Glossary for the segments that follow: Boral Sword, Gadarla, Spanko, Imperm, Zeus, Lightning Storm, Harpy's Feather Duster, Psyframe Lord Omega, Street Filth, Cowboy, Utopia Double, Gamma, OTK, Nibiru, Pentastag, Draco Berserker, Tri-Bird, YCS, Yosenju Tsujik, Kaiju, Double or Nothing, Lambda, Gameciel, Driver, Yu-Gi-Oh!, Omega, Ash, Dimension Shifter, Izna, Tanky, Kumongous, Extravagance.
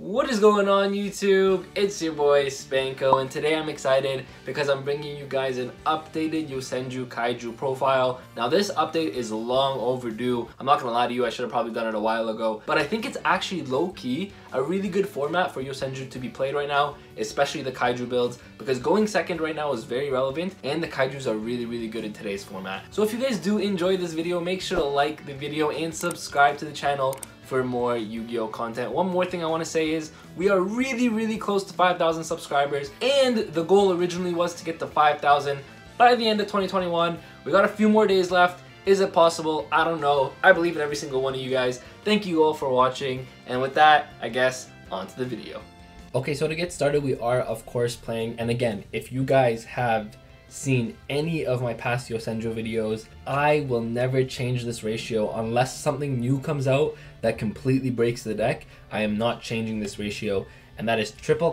What is going on YouTube? It's your boy Spanko, and today I'm excited because I'm bringing you guys an updated Yosenju Kaiju profile. Now this update is long overdue. I'm not gonna lie to you, I should have probably done it a while ago, but I think it's actually low-key a really good format for Yosenju to be played right now, especially the Kaiju builds, because going second right now is very relevant and the Kaijus are really good in today's format. So if you guys do enjoy this video, make sure to like the video and subscribe to the channel for more Yu-Gi-Oh! Content. One more thing I want to say is we are really close to 5,000 subscribers, and the goal originally was to get to 5,000 by the end of 2021. We got a few more days left. Is it possible? I don't know. I believe in every single one of you guys. Thank you all for watching, and with that, I guess onto the video. Okay, so to get started, we are of course playing, and again, if you guys have seen any of my past Yosenju videos, I will never change this ratio unless something new comes out that completely breaks the deck. I am not changing this ratio, and that is 1,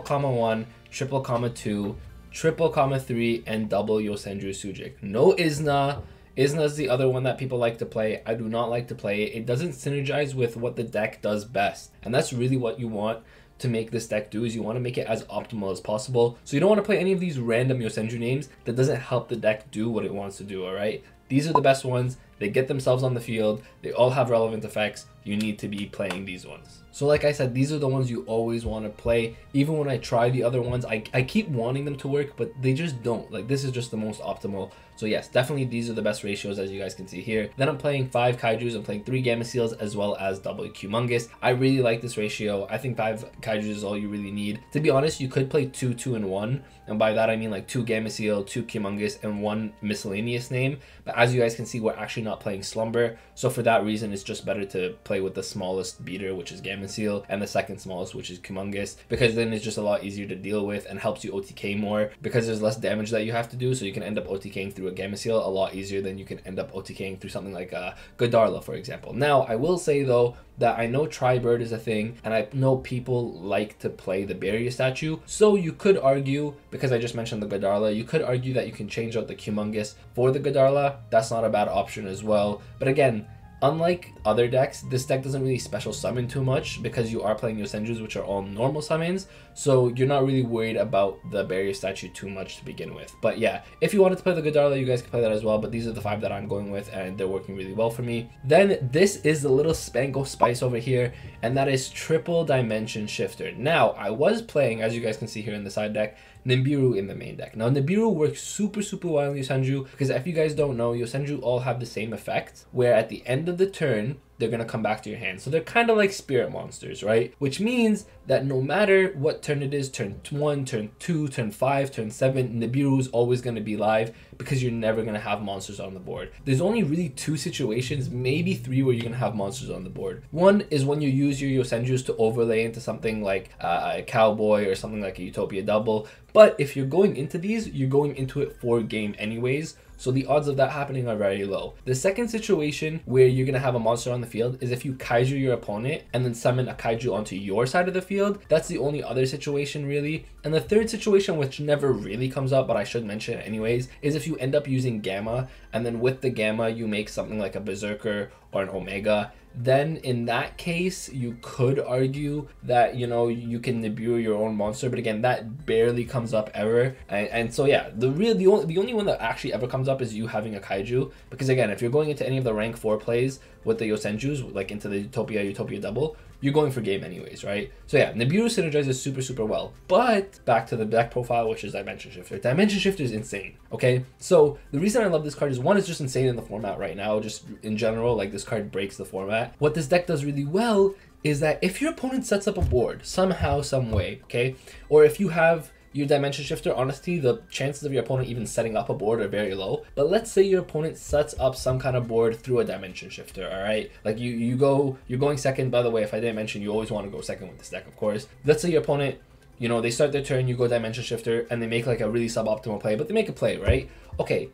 2, 3, and double Yosenju Tsujik. No Izna. Izna is the other one that people like to play. I do not like to play it. It doesn't synergize with what the deck does best, and that's really what you want to make this deck do, is you want to make it as optimal as possible. So you don't want to play any of these random Yosenju names that doesn't help the deck do what it wants to do, alright? These are the best ones. They get themselves on the field. They all have relevant effects. You need to be playing these ones. So like I said, these are the ones you always want to play. Even when I try the other ones, I keep wanting them to work, but they just don't. Like, this is just the most optimal. So yes, definitely these are the best ratios, as you guys can see here. Then I'm playing 5 Kaijus. I'm playing 3 Gameciels as well as double Kumongous. I really like this ratio. I think 5 Kaijus is all you really need. To be honest, you could play 2, 2, and 1. And by that, I mean like 2 Gameciel, 2 Kumongous, and 1 miscellaneous name. But as you guys can see, we're actually not playing Slumber. So for that reason, it's just better to play with the smallest beater, which is Gameciel, and the second smallest, which is Kumongous, because then it's just a lot easier to deal with and helps you OTK more because there's less damage that you have to do. So you can end up OTKing through a Gameciel a lot easier than you can end up OTKing through something like Gadarla, for example. Now, I will say though, that I know Tri-Bird is a thing, and I know people like to play the Barrier Statue, so you could argue, because I just mentioned the Gadarla, you could argue that you can change out the Kumongous for the Gadarla. That's not a bad option as well, but again, unlike other decks, this deck doesn't really special summon too much because you are playing Yosenjus, which are all normal summons, so you're not really worried about the Barrier Statue too much to begin with. But yeah, if you wanted to play the Gadarla, you guys can play that as well, but these are the 5 that I'm going with, and they're working really well for me. Then this is the little Spanko spice over here, and that is triple Dimension Shifter. Now, I was playing, as you guys can see here in the side deck, Nibiru in the main deck. Now, Nibiru works super well in Yosenju, because if you guys don't know, Yosenju all have the same effect, where at the end of the turn, they're going to come back to your hand. So they're kind of like spirit monsters, right? Which means that no matter what turn it is, turn 1, turn 2, turn 5, turn 7, Nibiru is always going to be live because you're never going to have monsters on the board. There's only really 2 situations, maybe 3, where you're going to have monsters on the board. One is when you use your Yosenjus to overlay into something like a Cowboy or something like a Utopia Double. But if you're going into these, you're going into it for game anyways. So the odds of that happening are very low. The second situation where you're going to have a monster on the field is if you Kaiju your opponent and then summon a Kaiju onto your side of the field. That's the only other situation really. And the third situation, which never really comes up, but I should mention it anyways, is if you end up using Gamma and then with the Gamma you make something like a Berserker or an Omega. Then in that case, you could argue that, you know, you can Nibiru your own monster, but again, that barely comes up ever. And so yeah, the only one that actually ever comes up is you having a Kaiju, because again, if you're going into any of the rank 4 plays with the Yosenjus, like into the Utopia Double, you're going for game anyways, right? So yeah, Nibiru synergizes super well. But back to the deck profile, which is Dimension Shifter. Dimension Shifter is insane, okay? So the reason I love this card is, one, it's just insane in the format right now, just in general, like this card breaks the format. What this deck does really well is that if your opponent sets up a board somehow, some way, okay? Or if you have your Dimension Shifter, honestly, the chances of your opponent even setting up a board are very low. But let's say your opponent sets up some kind of board through a Dimension Shifter, all right? Like you're going second, by the way, if I didn't mention, you always want to go second with this deck, of course. Let's say your opponent, you know, they start their turn, you go Dimension Shifter, and they make like a really suboptimal play, but they make a play, right? Okay,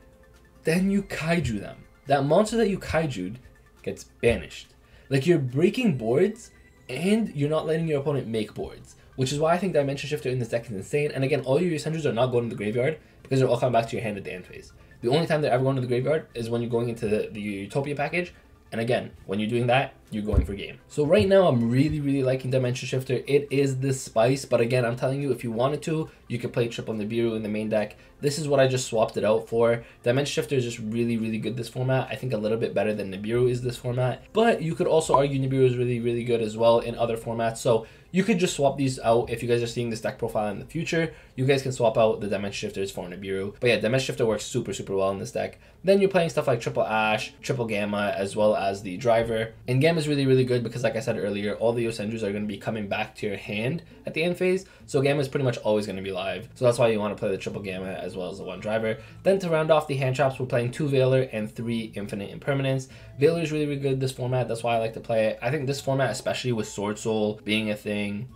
then you Kaiju them. That monster that you Kaiju'd gets banished. Like, you're breaking boards, and you're not letting your opponent make boards, which is why I think Dimension Shifter in this deck is insane. And again, all your Yosenjus are not going to the graveyard because they're all coming back to your hand at the end phase. The only time they're ever going to the graveyard is when you're going into the Utopia package. And again, when you're doing that, you're going for game. So right now I'm really liking Dimension Shifter. It is the spice, but again, I'm telling you, if you wanted to, you could play Triple Nibiru in the main deck. This is what I just swapped it out for. Dimension Shifter is just really good this format. I think a little bit better than Nibiru is this format, but you could also argue Nibiru is really good as well in other formats. So you could just swap these out. If you guys are seeing this deck profile in the future, you guys can swap out the Dimension Shifters for Nibiru. But yeah, Dimension Shifter works super well in this deck. Then you're playing stuff like Triple Ash, Triple Gamma, as well as the Driver. And Gamma is really good because, like I said earlier, all the Yosenjus are going to be coming back to your hand at the end phase. So Gamma is pretty much always going to be live. So that's why you want to play the Triple Gamma as well as the one Driver. Then to round off the hand traps, we're playing 2 Veiler and 3 Infinite Impermanence. Veiler is really good this format. That's why I like to play it. I think this format, especially with Sword Soul being a thing,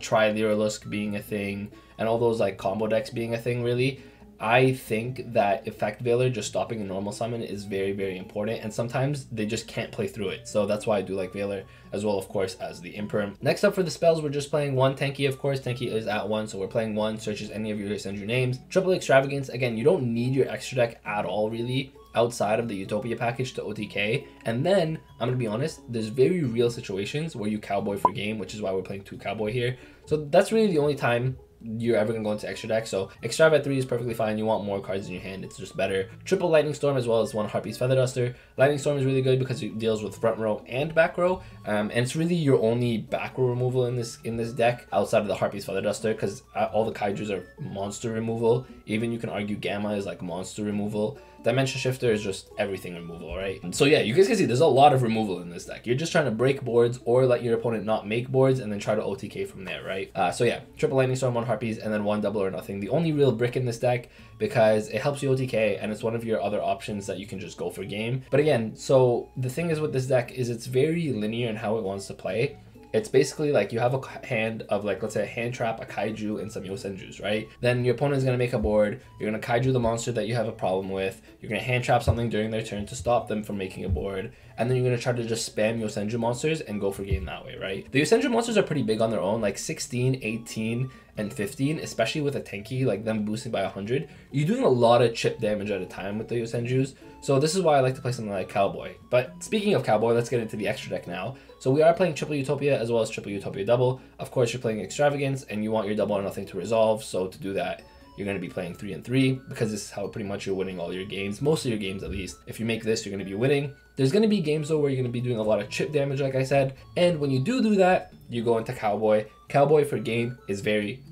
Tri-Lyrilisk being a thing, and all those like combo decks being a thing, really, I think that Effect Veiler, just stopping a normal summon, is very important, and sometimes they just can't play through it. So that's why I do like Veiler, as well, of course, as the Imperm. Next up for the spells, we're just playing 1 Tanky, of course. Tanky is at 1, so we're playing 1, searches any of your Yosenju names. Triple Extravagance, again, you don't need your extra deck at all, really, outside of the Utopia package to OTK. And then I'm gonna be honest, there's very real situations where you Cowboy for game, which is why we're playing 2 Cowboy here. So that's really the only time you're ever gonna go into extra deck. So Extrava at 3 is perfectly fine. You want more cards in your hand, it's just better. Triple Lightning Storm, as well as 1 Harpy's Feather Duster. Lightning Storm is really good because it deals with front row and back row, and it's really your only back row removal in this deck outside of the Harpy's Feather Duster, because all the Kaijus are monster removal. Even you can argue Gamma is like monster removal. Dimension Shifter is just everything removal, right? So yeah, you guys can see there's a lot of removal in this deck. You're just trying to break boards or let your opponent not make boards and then try to OTK from there, right? So yeah, Triple Lightning Storm, 1 Harpies, and then 1 Double or Nothing. The only real brick in this deck, because it helps you OTK and it's one of your other options that you can just go for game. But again, so the thing is with this deck is it's very linear in how it wants to play. It's basically like you have a hand of, like, let's say a hand trap, a Kaiju, and some Yosenjus, right? Then your opponent's going to make a board. You're going to Kaiju the monster that you have a problem with. You're going to hand trap something during their turn to stop them from making a board. And then you're going to try to just spam Yosenju monsters and go for game that way, right? The Yosenju monsters are pretty big on their own, like 16, 18, and 15, especially with a Tanky, like them boosting by 100. You're doing a lot of chip damage at a time with the Yosenjus. So this is why I like to play something like Cowboy. But speaking of Cowboy, let's get into the extra deck now. So we are playing Triple Utopia as well as Triple Utopia Double. Of course, you're playing Extravagance and you want your Double or Nothing to resolve. So to do that, you're going to be playing 3 and 3, because this is how pretty much you're winning all your games, most of your games at least. If you make this, you're going to be winning. There's going to be games though where you're going to be doing a lot of chip damage, like I said. And when you do that, you go into Cowboy. Cowboy for game is very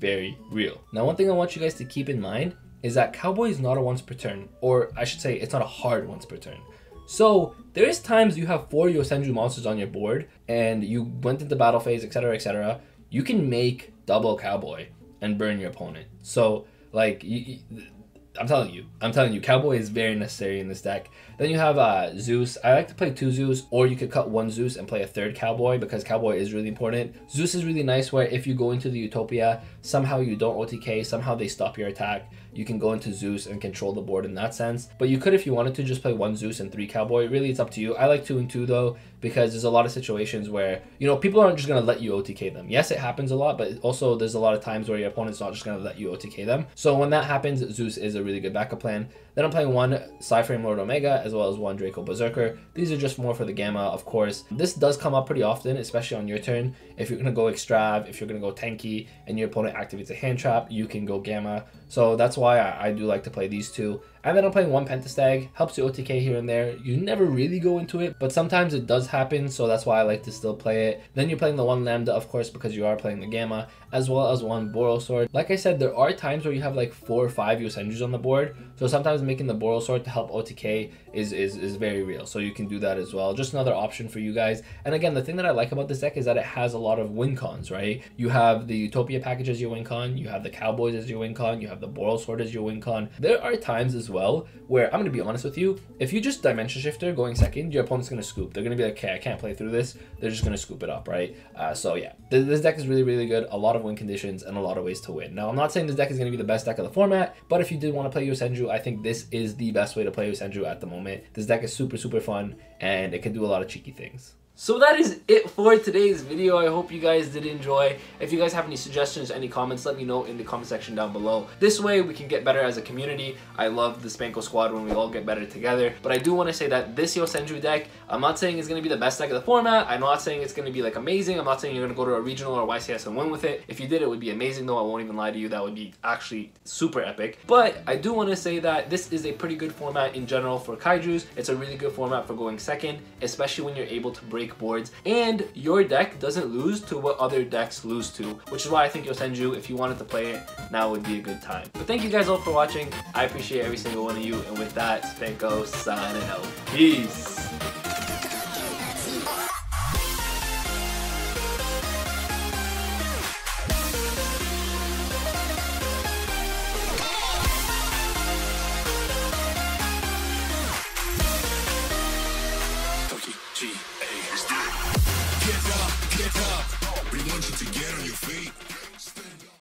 real. Now, one thing I want you guys to keep in mind is that Cowboy is not a once per turn, or I should say it's not a hard once per turn. So there is times you have 4 Yosenju monsters on your board and you went into battle phase, etc, etc. You can make Double Cowboy and burn your opponent. So like, I'm telling you, Cowboy is very necessary in this deck. Then you have Zeus. I like to play 2 Zeus, or you could cut 1 Zeus and play a 3rd Cowboy, because Cowboy is really important. Zeus is really nice where if you go into the Utopia, somehow you don't OTK, somehow they stop your attack. You can go into Zeus and control the board in that sense. But you could, if you wanted to, just play 1 Zeus and 3 Cowboy. Really, it's up to you. I like 2 and 2 though, because there's a lot of situations where, you know, people aren't just going to let you OTK them. Yes, it happens a lot, but also there's a lot of times where your opponent's not just going to let you OTK them. So when that happens, Zeus is a really good backup plan. Then I'm playing 1 Psyframe Lord Omega as well as 1 Draco Berserker. These are just more for the Gamma, of course. This does come up pretty often, especially on your turn. If you're going to go Extrav, if you're going to go Tanky, and your opponent activates a hand trap, you can go Gamma. So that's why I do like to play these 2. And then I'm playing 1 Pentastag. Helps you OTK here and there. You never really go into it, but sometimes it does happen, so that's why I like to still play it. Then you're playing the 1 Lambda, of course, because you are playing the Gamma, as well as 1 Boral Sword. Like I said, there are times where you have like 4 or 5 Yosenjus on the board, so sometimes making the Boral Sword to help OTK is very real, so you can do that as well. Just another option for you guys. And again, the thing that I like about this deck is that it has a lot of win cons, right? You have the Utopia package as your win con, you have the Cowboys as your win con, you have the Boral Sword as your win con. There are times as well where, I'm gonna be honest with you, if you just Dimension Shifter going second, your opponent's gonna scoop. They're gonna be like, okay, I can't play through this. They're just gonna scoop it up, right? So yeah, this deck is really good. A lot of win conditions and a lot of ways to win. Now, I'm not saying this deck is gonna be the best deck of the format, but if you did want to play Yosenju, I think this is the best way to play Yosenju at the moment. This deck is super fun and it can do a lot of cheeky things. So that is it for today's video. I hope you guys did enjoy. If you guys have any suggestions, any comments, let me know in the comment section down below. This way we can get better as a community. I love the Spanko squad when we all get better together. But I do want to say that this Yosenju deck, I'm not saying it's going to be the best deck of the format. I'm not saying it's going to be like amazing. I'm not saying you're going to go to a regional or YCS and win with it. If you did, it would be amazing though. I won't even lie to you. That would be actually super epic. But I do want to say that this is a pretty good format in general for Kaijus. It's a really good format for going second, especially when you're able to break boards and your deck doesn't lose to what other decks lose to, which is why I think Yosenju, if you wanted to play it, now would be a good time. But thank you guys all for watching. I appreciate every single one of you, and with that, Spanko signing out. Peace.